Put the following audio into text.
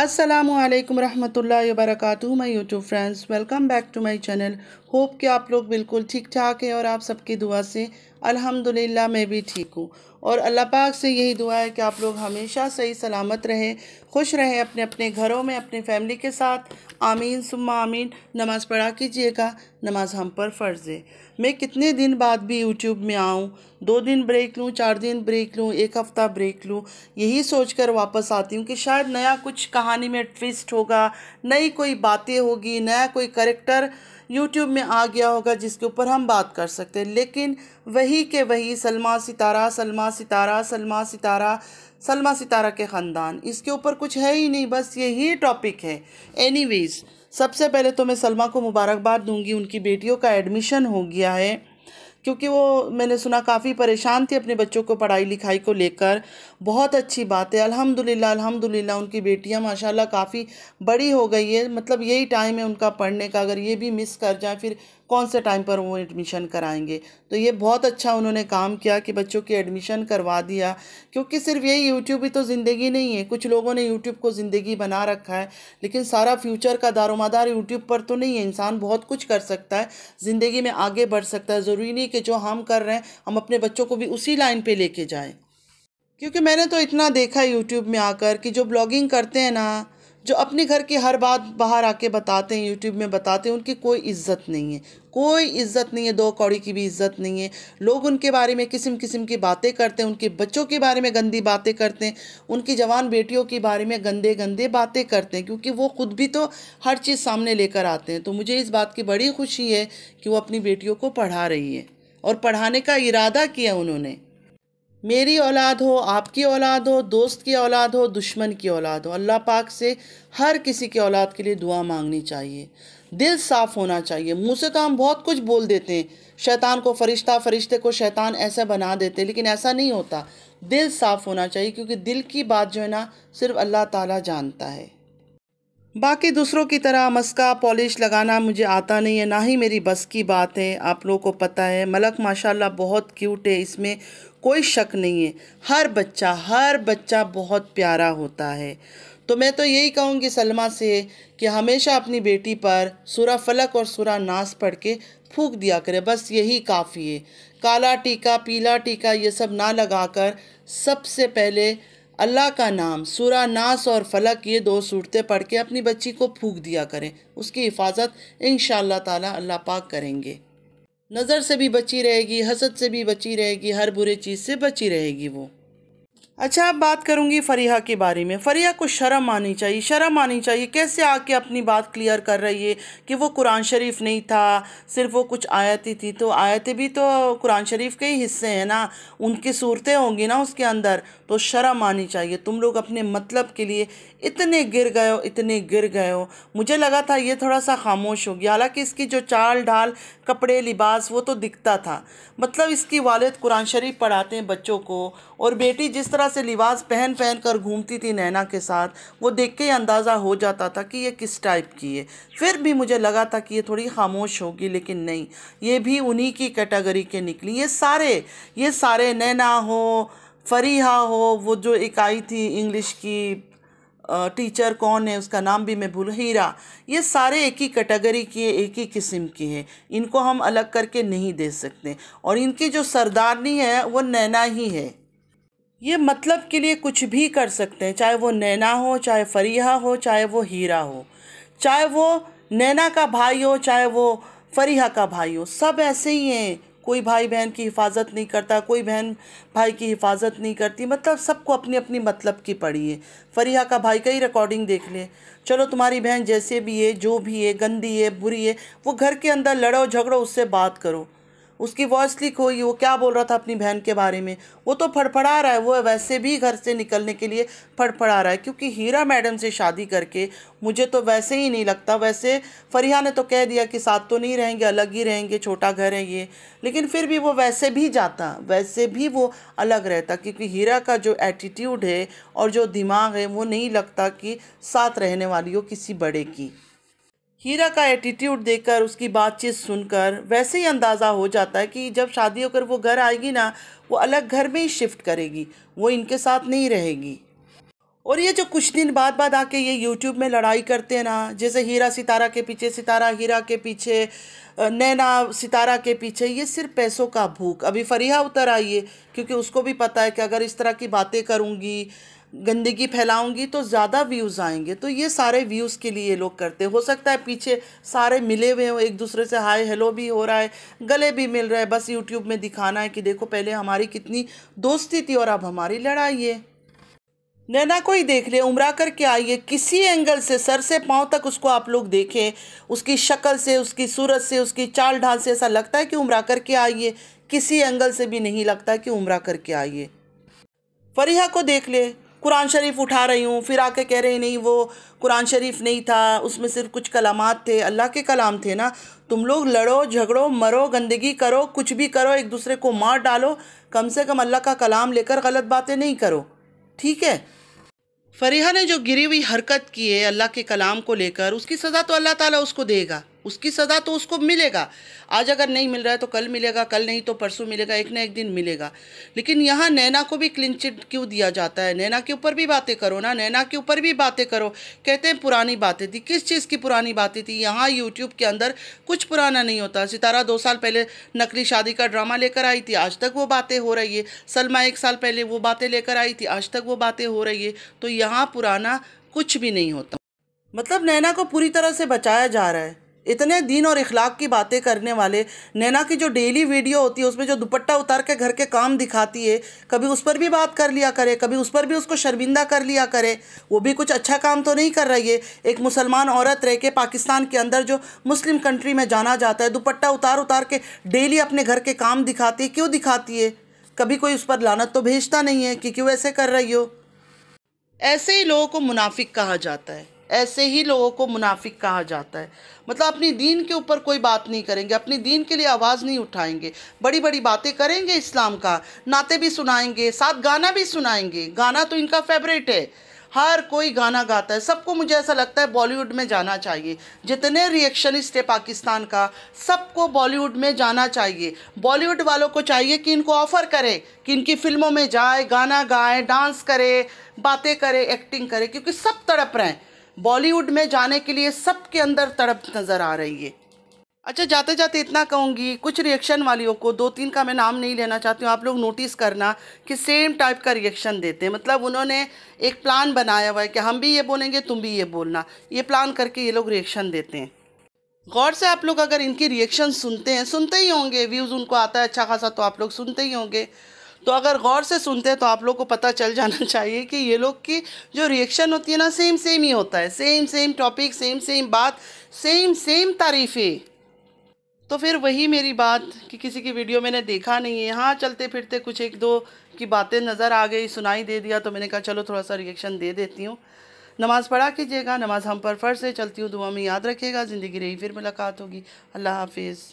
अस्सलामुअलैकुम रहमतुल्लाहि व बरकातुहू। My YouTube friends, welcome back to my channel. Hope कि आप लोग बिल्कुल ठीक ठाक हैं और आप सबकी दुआ से अल्हम्दुलिल्लाह मैं भी ठीक हूँ। और अल्लाह पाक से यही दुआ है कि आप लोग हमेशा सही सलामत रहें, खुश रहें अपने अपने घरों में, अपने फैमिली के साथ। आमीन सुम्मा आमीन। नमाज़ पढ़ा कीजिएगा, नमाज़ हम पर फ़र्ज़ है। मैं कितने दिन बाद भी यूट्यूब में आऊँ, 2 दिन ब्रेक लूँ, 4 दिन ब्रेक लूँ, 1 हफ़्ता ब्रेक लूँ, यही सोचकर वापस आती हूँ कि शायद नया कुछ कहानी में ट्विस्ट होगा, नई कोई बातें होगी, नया कोई कैरेक्टर यूट्यूब में आ गया होगा जिसके ऊपर हम बात कर सकते हैं। लेकिन वही के वही सलमा सितारा, सलमा सितारा, सलमा सितारा, सलमा सितारा के ख़ानदान, इसके ऊपर कुछ है ही नहीं, बस यही टॉपिक है। एनीवेज़, सबसे पहले तो मैं सलमा को मुबारकबाद दूंगी, उनकी बेटियों का एडमिशन हो गया है, क्योंकि वो मैंने सुना काफ़ी परेशान थी अपने बच्चों को पढ़ाई लिखाई को लेकर। बहुत अच्छी बात है, अल्हम्दुलिल्लाह अल्हम्दुलिल्लाह। उनकी बेटियां माशाल्लाह काफ़ी बड़ी हो गई है, मतलब यही टाइम है उनका पढ़ने का, अगर ये भी मिस कर जाए फिर कौन से टाइम पर वो एडमिशन कराएंगे। तो ये बहुत अच्छा उन्होंने काम किया कि बच्चों की एडमिशन करवा दिया, क्योंकि सिर्फ यही यूट्यूब ही तो ज़िंदगी नहीं है। कुछ लोगों ने यूट्यूब को ज़िंदगी बना रखा है, लेकिन सारा फ्यूचर का दारोमदार यूट्यूब पर तो नहीं है। इंसान बहुत कुछ कर सकता है, ज़िंदगी में आगे बढ़ सकता है। ज़रूरी नहीं कि जो हम कर रहे हैं हम अपने बच्चों को भी उसी लाइन पर लेके जाएँ, क्योंकि मैंने तो इतना देखा है यूट्यूब में आकर कि जो ब्लॉगिंग करते हैं ना, जो अपने घर की हर बात बाहर आके बताते हैं, यूट्यूब में बताते हैं, उनकी कोई इज्जत नहीं है, कोई इज्जत नहीं है, 2 कौड़ी की भी इज्जत नहीं है। लोग उनके बारे में किस्म किस्म की बातें करते हैं, उनके बच्चों के बारे में गंदी बातें करते हैं, उनकी जवान बेटियों के बारे में गंदे गंदे बातें करते हैं, क्योंकि वो ख़ुद भी तो हर चीज़ सामने लेकर आते हैं। तो मुझे इस बात की बड़ी खुशी है कि वो अपनी बेटियों को पढ़ा रही है और पढ़ाने का इरादा किया उन्होंने। मेरी औलाद हो, आपकी औलाद हो, दोस्त की औलाद हो, दुश्मन की औलाद हो, अल्लाह पाक से हर किसी की औलाद के लिए दुआ मांगनी चाहिए। दिल साफ़ होना चाहिए। मुँह से तो हम बहुत कुछ बोल देते हैं, शैतान को फरिश्ता, फरिश्ते को शैतान ऐसा बना देते हैं, लेकिन ऐसा नहीं होता। दिल साफ़ होना चाहिए, क्योंकि दिल की बात जो है ना सिर्फ अल्लाह ताला जानता है। बाकी दूसरों की तरह मस्का पॉलिश लगाना मुझे आता नहीं है, ना ही मेरी बस की बात है। आप लोगों को पता है मलक माशाल्लाह बहुत क्यूट है, इसमें कोई शक नहीं है। हर बच्चा बहुत प्यारा होता है। तो मैं तो यही कहूँगी सलमा से कि हमेशा अपनी बेटी पर सूरा फलक और सूरा नास पढ़ के फूंक दिया करें, बस यही काफ़ी है। काला टीका, पीला टीका ये सब ना लगाकर सबसे पहले अल्लाह का नाम, सूरा नास और फलक, ये 2 सूरतें पढ़ के अपनी बच्ची को फूंक दिया करें। उसकी हिफाजत इंशाअल्लाह ताला अल्लाह पाक करेंगे। नज़र से भी बची रहेगी, हसद से भी बची रहेगी, हर बुरे चीज़ से बची रहेगी वो। अच्छा, अब बात करूँगी फ़रीहा के बारे में। फ़रीहा को शर्म आनी चाहिए, शर्म आनी चाहिए। कैसे आके अपनी बात क्लियर कर रही है कि वो कुरान शरीफ नहीं था, सिर्फ वो कुछ आयतें थी। तो आयतें भी तो कुरान शरीफ के ही हिस्से हैं ना, उनकी सूरतें होंगी ना उसके अंदर। तो शर्म आनी चाहिए। तुम लोग अपने मतलब के लिए इतने गिर गए हो, इतने गिर गए हो। मुझे लगा था ये थोड़ा सा खामोश हो गया, हालाँकि इसकी जो चाल ढाल, कपड़े लिबास वो तो दिखता था। मतलब इसकी वालिद कुरान शरीफ पढ़ाते हैं बच्चों को, और बेटी जिस तरह से लिबास पहन कर घूमती थी नैना के साथ, वो देख के अंदाज़ा हो जाता था कि ये किस टाइप की है। फिर भी मुझे लगा था कि ये थोड़ी खामोश होगी, लेकिन नहीं, ये भी उन्हीं की कैटेगरी के निकली। ये सारे नैना हो, फरीहा हो, वो जो एक आई थी इंग्लिश की टीचर, कौन है उसका नाम भी मैं भूल, हीरा, ये सारे एक ही कैटेगरी की है, एक ही किस्म की है। इनको हम अलग करके नहीं दे सकते। और इनकी जो सरदारनी है वो नैना ही है। ये मतलब के लिए कुछ भी कर सकते हैं, चाहे वो नैना हो, चाहे फरीहा हो, चाहे वो हीरा हो, चाहे वो नैना का भाई हो, चाहे वो फरीहा का भाई हो। सब ऐसे ही हैं, कोई भाई बहन की हिफाजत नहीं करता, कोई बहन भाई की हिफाजत नहीं करती। मतलब सबको अपनी अपनी मतलब की पड़ी है। फरीहा का भाई का ही रिकॉर्डिंग देख ले, चलो तुम्हारी बहन जैसे भी है, जो भी है, गंदी है, बुरी है, वो घर के अंदर लड़ो झगड़ो, उससे बात करो। उसकी वॉइस क्लिक हुई, वो क्या बोल रहा था अपनी बहन के बारे में, वो तो फड़फड़ा रहा है, वो वैसे भी घर से निकलने के लिए फड़फड़ा रहा है। क्योंकि हीरा मैडम से शादी करके मुझे तो वैसे ही नहीं लगता, वैसे फरीहा ने तो कह दिया कि साथ तो नहीं रहेंगे, अलग ही रहेंगे, छोटा घर है ये, लेकिन फिर भी वो वैसे भी जाता, वैसे भी वो अलग रहता, क्योंकि हीरा का जो एटीट्यूड है और जो दिमाग है वो नहीं लगता कि साथ रहने वाली हो किसी बड़े की। हीरा का एटीट्यूड देखकर, उसकी बातचीत सुनकर वैसे ही अंदाज़ा हो जाता है कि जब शादी होकर वो घर आएगी ना, वो अलग घर में ही शिफ्ट करेगी, वो इनके साथ नहीं रहेगी। और ये जो कुछ दिन बाद आके ये यूट्यूब में लड़ाई करते हैं ना, जैसे हीरा सितारा के पीछे, सितारा हीरा के पीछे, नैना सितारा के पीछे, ये सिर्फ पैसों का भूख। अभी फरीहा उतर आई है क्योंकि उसको भी पता है कि अगर इस तरह की बातें करूँगी, गंदगी फैलाऊंगी तो ज़्यादा व्यूज़ आएंगे, तो ये सारे व्यूज़ के लिए ये लोग करते। हो सकता है पीछे सारे मिले हुए हों, एक दूसरे से हाय हेलो भी हो रहा है, गले भी मिल रहा है, बस यूट्यूब में दिखाना है कि देखो पहले हमारी कितनी दोस्ती थी और अब हमारी लड़ाई है। नैना को ही देख ले, उम्रा करके आई है, किसी एंगल से सर से पाँव तक उसको आप लोग देखें, उसकी शक्ल से, उसकी सूरत से, उसकी चाल ढाल से ऐसा लगता है कि उम्रा करके आई है, किसी एंगल से भी नहीं लगता कि उम्रा करके आई है। फरीहा को देख ले, कुरान शरीफ उठा रही हूँ, फिर आके कह रही नहीं वो कुरान शरीफ नहीं था, उसमें सिर्फ कुछ कलामात थे, अल्लाह के कलाम थे ना। तुम लोग लड़ो, झगड़ो, मरो, गंदगी करो, कुछ भी करो, एक दूसरे को मार डालो, कम से कम अल्लाह का कलाम लेकर गलत बातें नहीं करो, ठीक है। फरीहा ने जो गिरी हुई हरकत की है अल्लाह के कलाम को लेकर, उसकी सज़ा तो अल्लाह ताला उसको देगा, उसकी सज़ा तो उसको मिलेगा। आज अगर नहीं मिल रहा है तो कल मिलेगा, कल नहीं तो परसों मिलेगा, एक ना एक दिन मिलेगा। लेकिन यहाँ नैना को भी क्लीन चिट क्यों दिया जाता है? नैना के ऊपर भी बातें करो ना, नैना के ऊपर भी बातें करो। कहते हैं पुरानी बातें थी, किस चीज़ की पुरानी बातें थी? यहाँ यूट्यूब के अंदर कुछ पुराना नहीं होता। सितारा 2 साल पहले नकली शादी का ड्रामा लेकर आई थी, आज तक वो बातें हो रही है। सलमा 1 साल पहले वो बातें लेकर आई थी, आज तक वो बातें हो रही है। तो यहाँ पुराना कुछ भी नहीं होता। मतलब नैना को पूरी तरह से बचाया जा रहा है। इतने दीन और इखलाक की बातें करने वाले, नैना की जो डेली वीडियो होती है उसमें जो दुपट्टा उतार के घर के काम दिखाती है, कभी उस पर भी बात कर लिया करे, कभी उस पर भी उसको शर्मिंदा कर लिया करे। वो भी कुछ अच्छा काम तो नहीं कर रही है। एक मुसलमान औरत रह के पाकिस्तान के अंदर जो मुस्लिम कंट्री में जाना जाता है, दुपट्टा उतार उतार के डेली अपने घर के काम दिखाती है। क्यों दिखाती है? कभी कोई उस पर लानत तो भेजता नहीं है कि क्यों ऐसे कर रही हो। ऐसे ही लोगों को मुनाफिक कहा जाता है, ऐसे ही लोगों को मुनाफिक कहा जाता है। मतलब अपनी दीन के ऊपर कोई बात नहीं करेंगे, अपनी दीन के लिए आवाज़ नहीं उठाएंगे, बड़ी बड़ी बातें करेंगे, इस्लाम का नाते भी सुनाएंगे, साथ गाना भी सुनाएंगे। गाना तो इनका फेवरेट है, हर कोई गाना गाता है। सबको मुझे ऐसा लगता है बॉलीवुड में जाना चाहिए, जितने रिएक्शनिस्ट है पाकिस्तान का, सबको बॉलीवुड में जाना चाहिए। बॉलीवुड वालों को चाहिए कि इनको ऑफ़र करें कि इनकी फ़िल्मों में जाए, गाना गाए, डांस करे, बातें करे, एक्टिंग करे, क्योंकि सब तड़प रहे हैं बॉलीवुड में जाने के लिए, सबके अंदर तड़प नज़र आ रही है। अच्छा, जाते जाते इतना कहूँगी, कुछ रिएक्शन वालियों को, 2-3 का मैं नाम नहीं लेना चाहती हूँ, आप लोग नोटिस करना कि सेम टाइप का रिएक्शन देते हैं। मतलब उन्होंने एक प्लान बनाया हुआ है कि हम भी ये बोलेंगे, तुम भी ये बोलना, ये प्लान करके ये लोग रिएक्शन देते हैं। गौर से आप लोग अगर इनकी रिएक्शन सुनते हैं, सुनते ही होंगे, व्यूज़ उनको आता है अच्छा खासा, तो आप लोग सुनते ही होंगे। तो अगर गौर से सुनते हैं तो आप लोग को पता चल जाना चाहिए कि ये लोग की जो रिएक्शन होती है ना, सेम सेम ही होता है, same same topic, same same बात, सेम सेम तारीफ़ें। तो फिर वही मेरी बात कि किसी की वीडियो मैंने देखा नहीं है, हाँ चलते फिरते कुछ 1-2 की बातें नज़र आ गई, सुनाई दे दिया, तो मैंने कहा चलो थोड़ा सा रिएक्शन दे देती हूँ। नमाज़ पढ़ा कीजिएगा, नमाज़ हम पर फ़र्ज़ है। चलती हूँ, दुआ में याद रखिएगा, ज़िंदगी रही, फिर मुलाकात होगी, अल्लाह हाफिज़।